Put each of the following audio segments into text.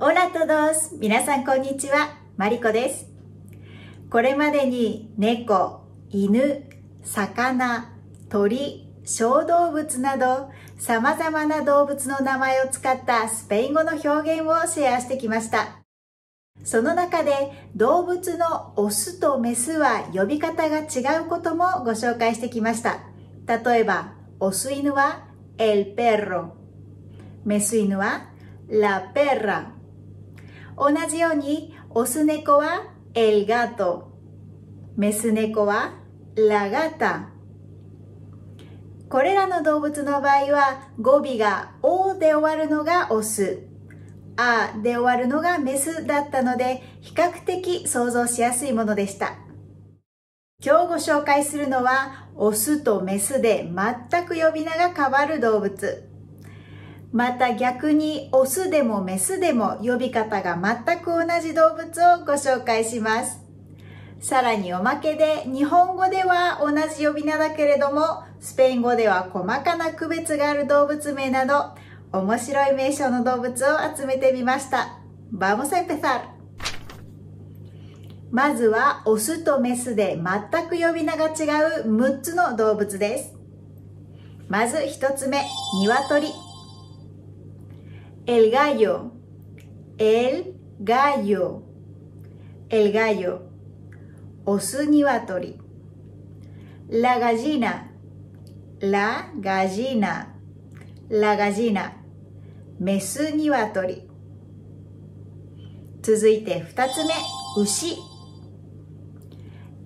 オラトドス、皆さんこんにちは、マリコです。これまでに猫、犬、魚、鳥、小動物など様々な動物の名前を使ったスペイン語の表現をシェアしてきました。その中で動物のオスとメスは呼び方が違うこともご紹介してきました。例えば、オス犬はEl perro、メス犬はLa perra。同じように、オス猫はEl gato、メス猫はLa gata。これらの動物の場合は語尾が O で終わるのがオス、あで終わるのがメスだったので、比較的想像しやすいものでした。今日ご紹介するのは、オスとメスで全く呼び名が変わる動物。また逆に、オスでもメスでも呼び方が全く同じ動物をご紹介します。さらにおまけで、日本語では同じ呼び名だけれども、スペイン語では細かな区別がある動物名など、面白い名称の動物を集めてみました。Vamos a empezar。まずはオスとメスで全く呼び名が違う6つの動物です。まず1つ目、鶏。El gallo。El gallo。El gallo。オス鶏。La gallina。La gallina。La gallina。メス鶏。続いて2つ目、牛。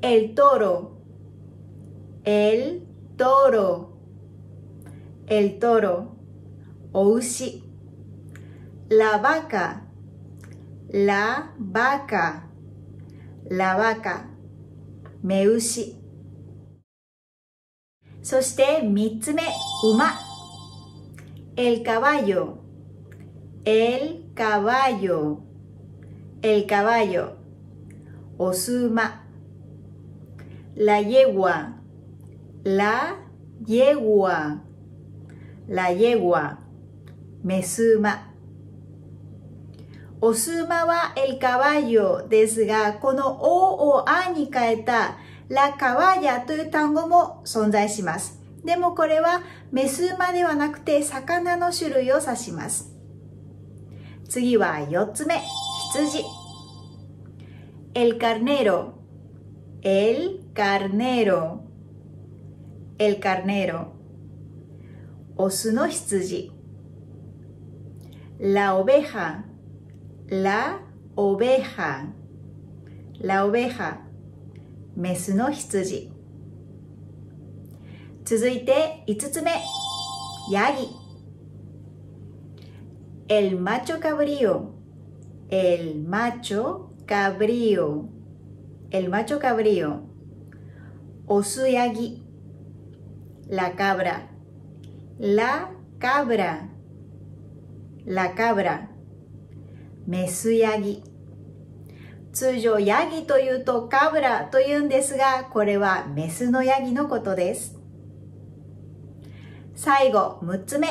El toro。El toro。El toro。お牛。La vaca。La vaca。La vaca。雌牛。そして3つ目、馬。El caballo。El caballo。El caballo。オス馬。La yegua。La yegua。La yegua。メス馬。オス馬はEl caballoですが、この O を A に変えたLa caballaという単語も存在します。でもこれはメス馬ではなくて魚の種類を指します。次は4つ目、羊。El carnero。El carnero。El carnero。オスの羊。La oveja。La oveja。La oveja。メスの羊。続いて5つ目、ヤギ。El macho cabrío。El macho cabrío。El macho cabrío。オスヤギ。La cabra。La cabra。La cabra。メスヤギ。通常ヤギというとカブラというんですが、これはメスのヤギのことです。最後6つ目、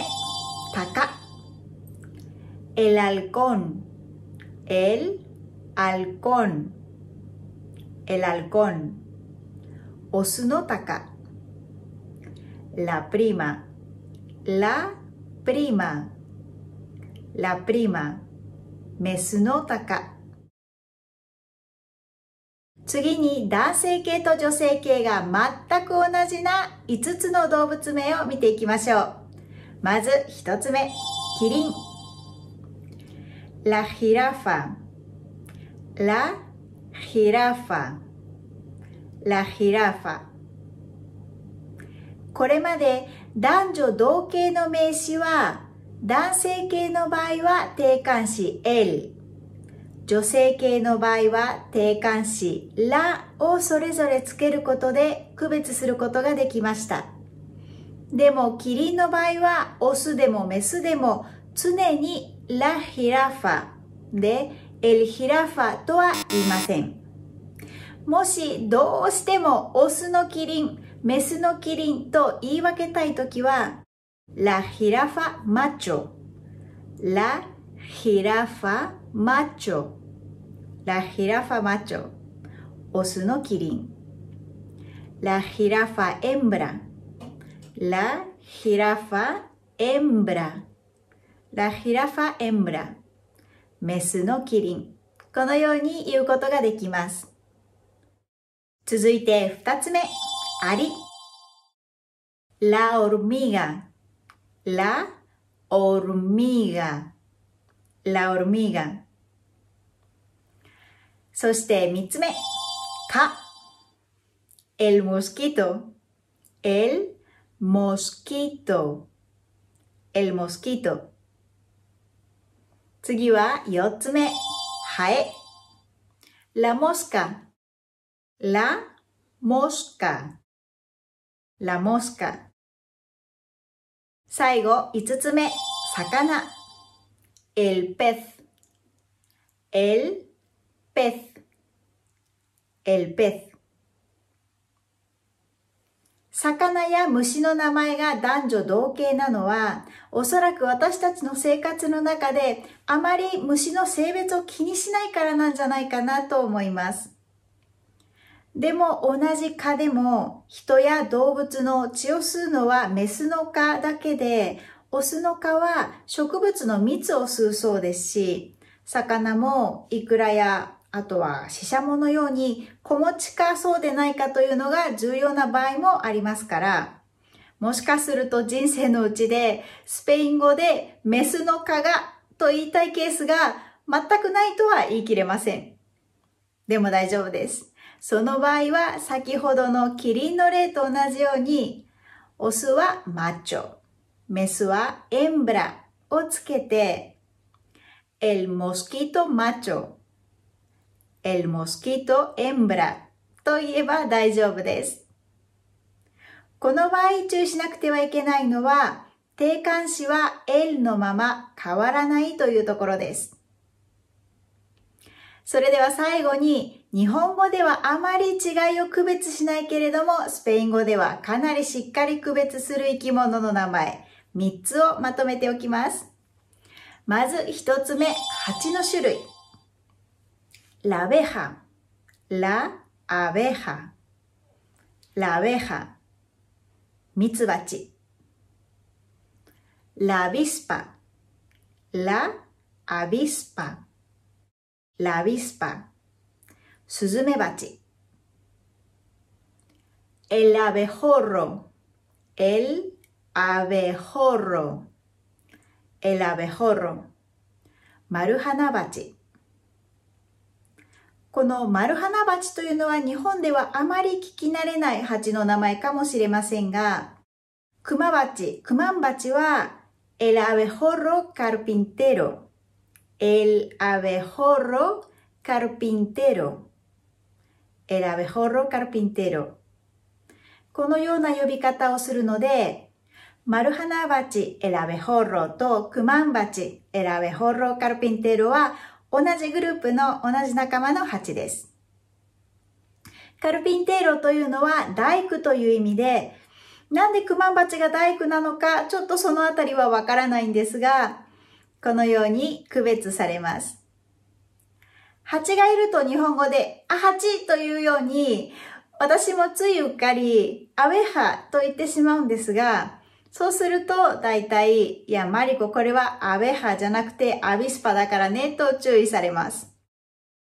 タカ。El halcón。El halcón。El halcón。オスのタカ。La prima。La prima。La prima。メスのタカ。次に男性系と女性系が全く同じな5つの動物名を見ていきましょう。まず1つ目、キリン。La jirafa。La jirafa。La jirafa。これまで男女同型の名詞は、男性系の場合は定冠詞 el、 女性系の場合は定冠詞 la をそれぞれつけることで区別することができました。でもキリンの場合はオスでもメスでも常に la jirafa で el jirafa とは言いません。もしどうしてもオスのキリン、メスのキリンと言い分けたいときはLa jirafa macho。La jirafa macho, la jirafa macho, オスのキリン la jirafa hembra, la jirafa hembra, la jirafa hembra, メスのキリン。このように言うことができます。続いて2つ目、アリ。la hormiga, la hormiga, la hormiga。そして3つ目、蚊。el mosquito, el mosquito, el mosquito。次は4つ目、ハエ。la mosca, la mosca, la mosca。最後5つ目、魚。el pez, el pez, el pez。魚や虫の名前が男女同形なのは、おそらく私たちの生活の中であまり虫の性別を気にしないからなんじゃないかなと思います。でも同じ蚊でも人や動物の血を吸うのはメスの蚊だけで、オスの蚊は植物の蜜を吸うそうですし、魚もイクラやあとはシシャモのように子持ちかそうでないかというのが重要な場合もありますから、もしかすると人生のうちでスペイン語でメスの蚊がと言いたいケースが全くないとは言い切れません。でも大丈夫です。その場合は先ほどのキリンの例と同じように、オスはマチョ、メスはエンブラをつけて、el mosquito macho。El mosquito hembra と言えば大丈夫です。この場合注意しなくてはいけないのは、定冠詞は el のまま変わらないというところです。それでは最後に、日本語ではあまり違いを区別しないけれども、スペイン語ではかなりしっかり区別する生き物の名前、3つをまとめておきます。まず1つ目、蜂の種類。La abeja, la abeja, la abeja, 蜜蜂 la avispa, la avispa, la avispa, スズメバチ el abejorro, el abejorro, el abejorro, 丸花バチ。この丸花バチというのは日本ではあまり聞き慣れない蜂の名前かもしれませんが、クマバチ、クマンバチは、el abejorro carpintero、el abejorro carpintero、el abejorro carpintero。このような呼び方をするので、丸花バチ、el abejorro とクマンバチ、el abejorro carpintero は、同じグループの同じ仲間の蜂です。カルピンテーロというのは大工という意味で、なんでクマンバチが大工なのか、ちょっとそのあたりはわからないんですが、このように区別されます。蜂がいると日本語で、あ、蜂というように、私もついうっかり、アウェハと言ってしまうんですが、そうすると、大体、いや、マリコ、これはアベハじゃなくてアビスパだからね、と注意されます。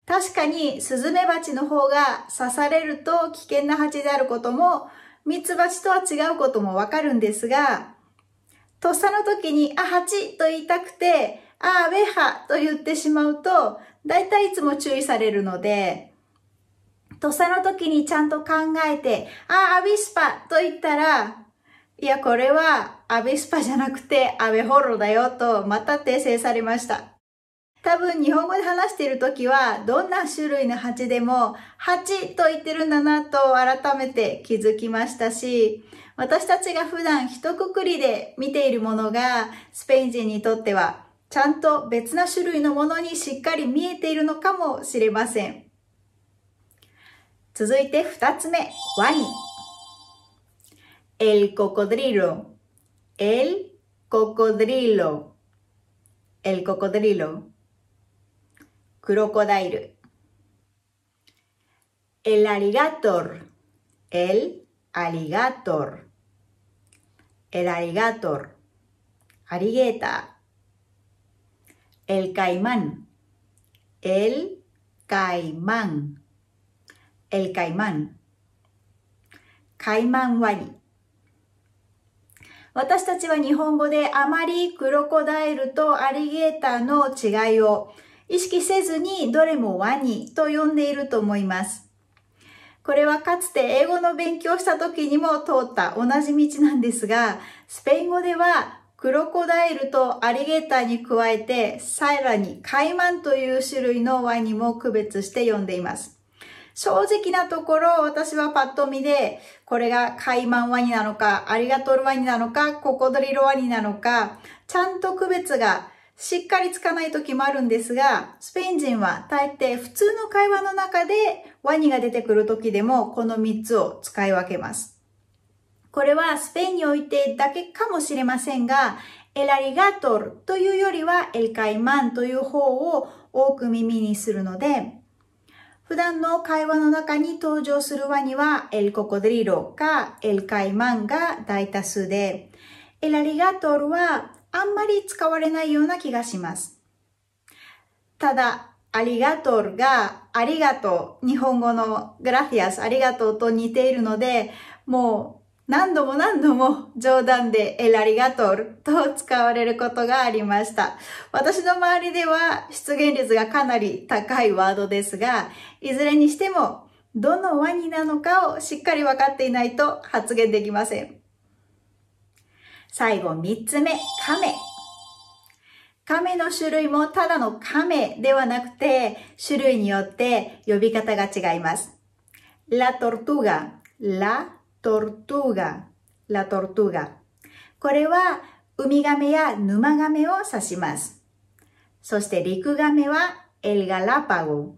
確かに、スズメバチの方が刺されると危険な蜂であることも、ミツバチとは違うこともわかるんですが、とっさの時に、あ、蜂と言いたくて、あ、アベハと言ってしまうと、大体いつも注意されるので、とっさの時にちゃんと考えて、あ、アビスパと言ったら、いや、これはアベスパじゃなくてアベホロだよとまた訂正されました。多分日本語で話しているときはどんな種類の蜂でも蜂と言ってるんだなと改めて気づきましたし、私たちが普段一括りで見ているものがスペイン人にとってはちゃんと別な種類のものにしっかり見えているのかもしれません。続いて2つ目、ワニ。El cocodrilo, el cocodrilo, El cocodrilo, crocodile. El alligator, alligator. El caimán. カイマンワニ。私たちは日本語であまりクロコダイルとアリゲーターの違いを意識せずにどれもワニと呼んでいると思います。これはかつて英語の勉強した時にも通った同じ道なんですが、スペイン語ではクロコダイルとアリゲーターに加えてさらにカイマンという種類のワニも区別して呼んでいます。正直なところ、私はパッと見で、これがカイマンワニなのか、アリガトルワニなのか、ココドリロワニなのか、ちゃんと区別がしっかりつかない時もあるんですが、スペイン人は大抵普通の会話の中でワニが出てくる時でもこの3つを使い分けます。これはスペインにおいてだけかもしれませんが、エラリガトルというよりはエルカイマンという方を多く耳にするので、普段の会話の中に登場するワニは、エルココドリロかエルカイマンが大多数で、エラリガトルはあんまり使われないような気がします。ただ、アリガトルがありがとう、日本語のグラフィアス、ありがとうと似ているので、もう何度も冗談でエラリガトルと使われることがありました。私の周りでは出現率がかなり高いワードですが、いずれにしても、どのワニなのかをしっかり分かっていないと発言できません。最後3つ目、亀。亀の種類もただの亀ではなくて、種類によって呼び方が違います。La tortuga。これはウミガメやヌマガメを指します。そして陸ガメはEl Galápago。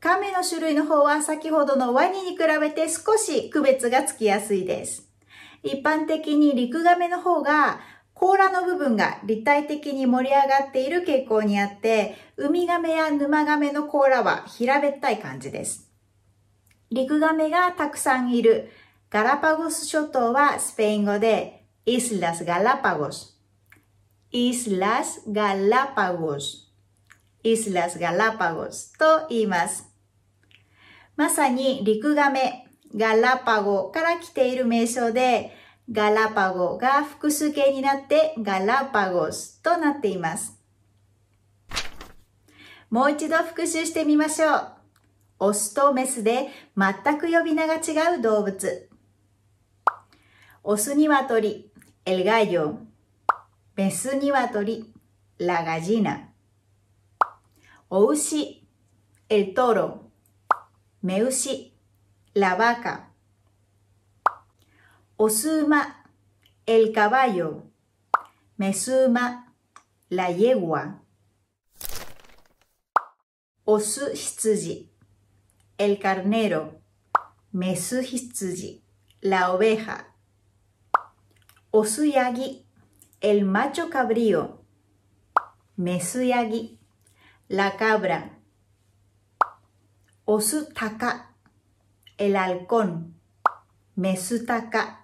カメの種類の方は先ほどのワニに比べて少し区別がつきやすいです。一般的に陸ガメの方が甲羅の部分が立体的に盛り上がっている傾向にあって、ウミガメやヌマガメの甲羅は平べったい感じです。陸ガメがたくさんいるガラパゴス諸島はスペイン語で Islas Galápagos と言います。まさに陸ガメ、ガラパゴから来ている名称で、ガラパゴが複数形になってガラパゴスとなっています。もう一度復習してみましょう。オスとメスで全く呼び名が違う動物。オスには鳥、エルガイヨ。メスには鳥、ラガジナ。お牛、エルトロ。メ牛、ラバカ。オス馬、el caballo。メス馬、la yegua。オス羊、el carnero。メス羊、la oveja。オスヤギ、el macho cabrío。メスヤギ、la cabra。オス鷹、el halcón。メス鷹。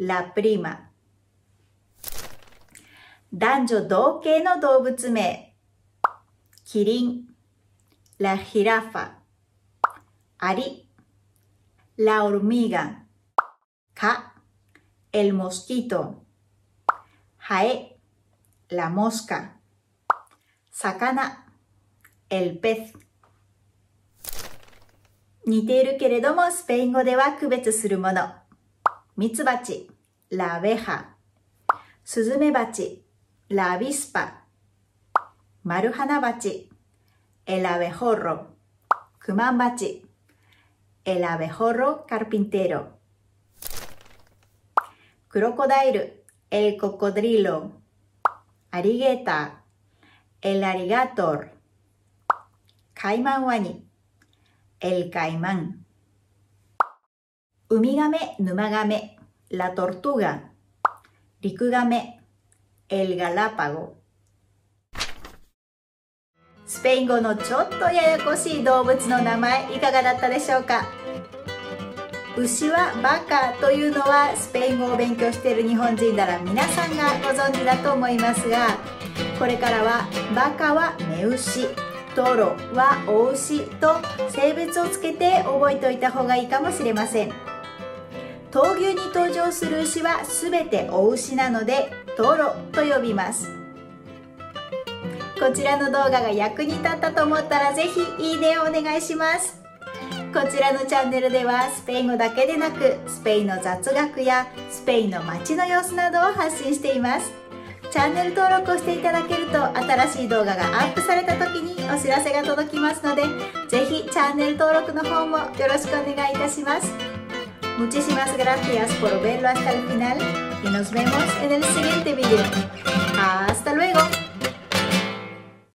ラプリマ。男女同系の動物名。キリン、ラヒラファ。アリ、ラオルミガ。カ、エルモスキト。ハエ、ラモスカ。魚、エルペス。似ているけれどもスペイン語では区別するもの。ミツバチ、ラベハ。スズメバチ、ラビスパ。マルハナバチ、エラベホロ。クマンバチ、エラベホロカルピンテロ。クロコダイル、エルココドリロ。アリゲーター、エラリガトル。カイマンワニ、エルカイマン。ウミガメ、ヌマガメ、la tortuga, rikugame, el galápago。スペイン語のちょっとややこしい動物の名前、いかがだったでしょうか。牛はバカというのはスペイン語を勉強している日本人なら皆さんがご存知だと思いますが、これからはバカは目牛、トロはお牛と性別をつけて覚えておいた方がいいかもしれません。闘牛に登場する牛は全てお牛なのでトロと呼びます。こちらの動画が役に立ったと思ったらぜひいいねをお願いします。こちらのチャンネルではスペイン語だけでなくスペインの雑学やスペインの街の様子などを発信しています。チャンネル登録をしていただけると新しい動画がアップされた時にお知らせが届きますので、ぜひチャンネル登録の方もよろしくお願いいたします。Muchísimas gracias por verlo hasta el final y nos vemos en el siguiente video.